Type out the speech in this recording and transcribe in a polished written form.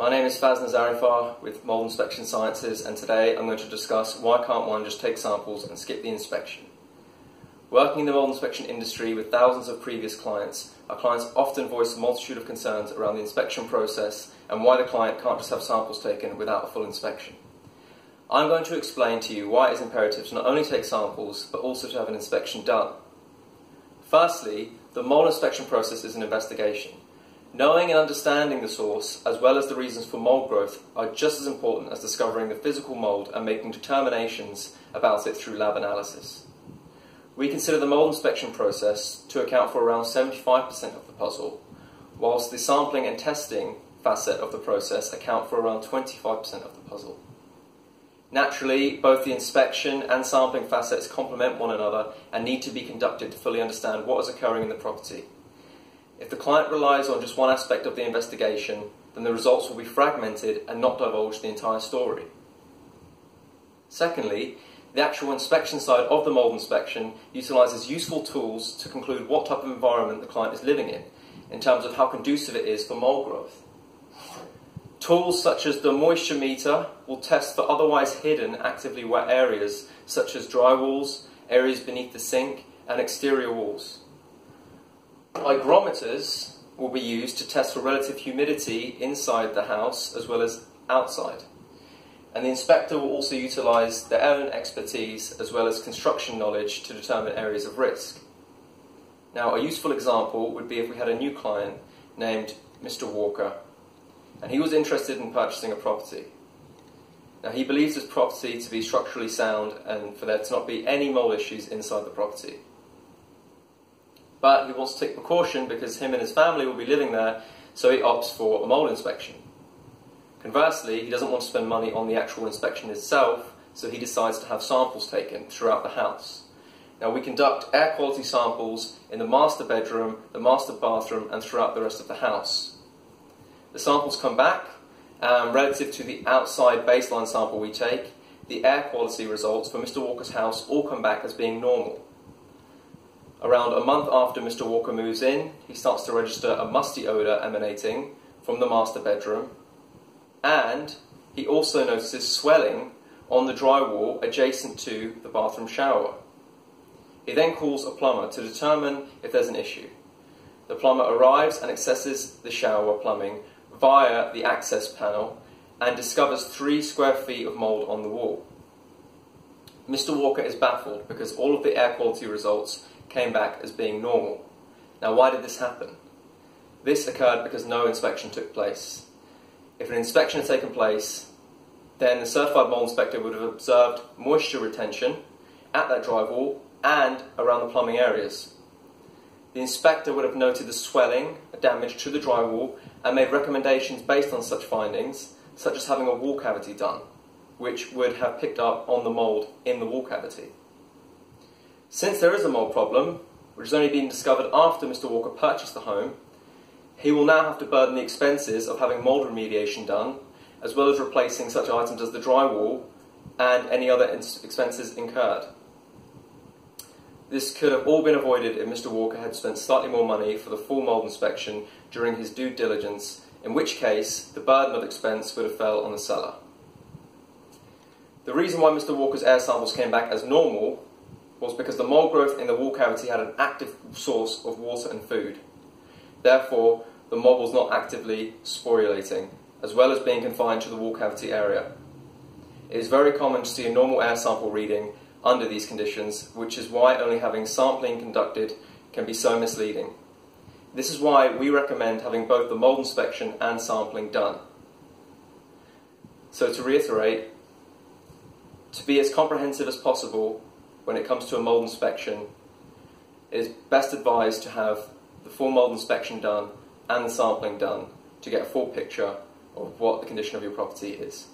My name is Fazna Zarifar with Mold Inspection Sciences, and today I'm going to discuss why can't one just take samples and skip the inspection. Working in the mold inspection industry with thousands of previous clients, our clients often voice a multitude of concerns around the inspection process and why the client can't just have samples taken without a full inspection. I'm going to explain to you why it is imperative to not only take samples but also to have an inspection done. Firstly, the mold inspection process is an investigation. Knowing and understanding the source, as well as the reasons for mold growth, are just as important as discovering the physical mold and making determinations about it through lab analysis. We consider the mold inspection process to account for around 75% of the puzzle, whilst the sampling and testing facet of the process account for around 25% of the puzzle. Naturally, both the inspection and sampling facets complement one another and need to be conducted to fully understand what is occurring in the property. If the client relies on just one aspect of the investigation, then the results will be fragmented and not divulge the entire story. Secondly, the actual inspection side of the mold inspection utilises useful tools to conclude what type of environment the client is living in terms of how conducive it is for mold growth. Tools such as the moisture meter will test for otherwise hidden, actively wet areas such as drywalls, areas beneath the sink, and exterior walls. Hygrometers will be used to test for relative humidity inside the house as well as outside. And the inspector will also utilise their own expertise as well as construction knowledge to determine areas of risk. Now, a useful example would be if we had a new client named Mr. Walker, and he was interested in purchasing a property. Now, he believes his property to be structurally sound and for there to not be any mold issues inside the property. But he wants to take precaution because him and his family will be living there, so he opts for a mold inspection. Conversely, he doesn't want to spend money on the actual inspection itself, so he decides to have samples taken throughout the house. Now, we conduct air quality samples in the master bedroom, the master bathroom, and throughout the rest of the house. The samples come back, and relative to the outside baseline sample we take, the air quality results for Mr. Walker's house all come back as being normal. Around a month after Mr. Walker moves in, he starts to register a musty odour emanating from the master bedroom, and he also notices swelling on the drywall adjacent to the bathroom shower. He then calls a plumber to determine if there's an issue. The plumber arrives and accesses the shower plumbing via the access panel and discovers 3 square feet of mould on the wall. Mr. Walker is baffled because all of the air quality results came back as being normal. Now, why did this happen? This occurred because no inspection took place. If an inspection had taken place, then the certified mold inspector would have observed moisture retention at that drywall and around the plumbing areas. The inspector would have noted the swelling, the damage to the drywall, and made recommendations based on such findings, such as having a wall cavity done, which would have picked up on the mould in the wall cavity. Since there is a mold problem, which has only been discovered after Mr. Walker purchased the home, he will now have to burden the expenses of having mold remediation done, as well as replacing such items as the drywall and any other expenses incurred. This could have all been avoided if Mr. Walker had spent slightly more money for the full mold inspection during his due diligence, in which case the burden of expense would have fell on the seller. The reason why Mr. Walker's air samples came back as normal was because the mold growth in the wall cavity had an active source of water and food. Therefore, the mold was not actively sporulating, as well as being confined to the wall cavity area. It is very common to see a normal air sample reading under these conditions, which is why only having sampling conducted can be so misleading. This is why we recommend having both the mold inspection and sampling done. So to reiterate, to be as comprehensive as possible, when it comes to a mold inspection, it is best advised to have the full mold inspection done and the sampling done to get a full picture of what the condition of your property is.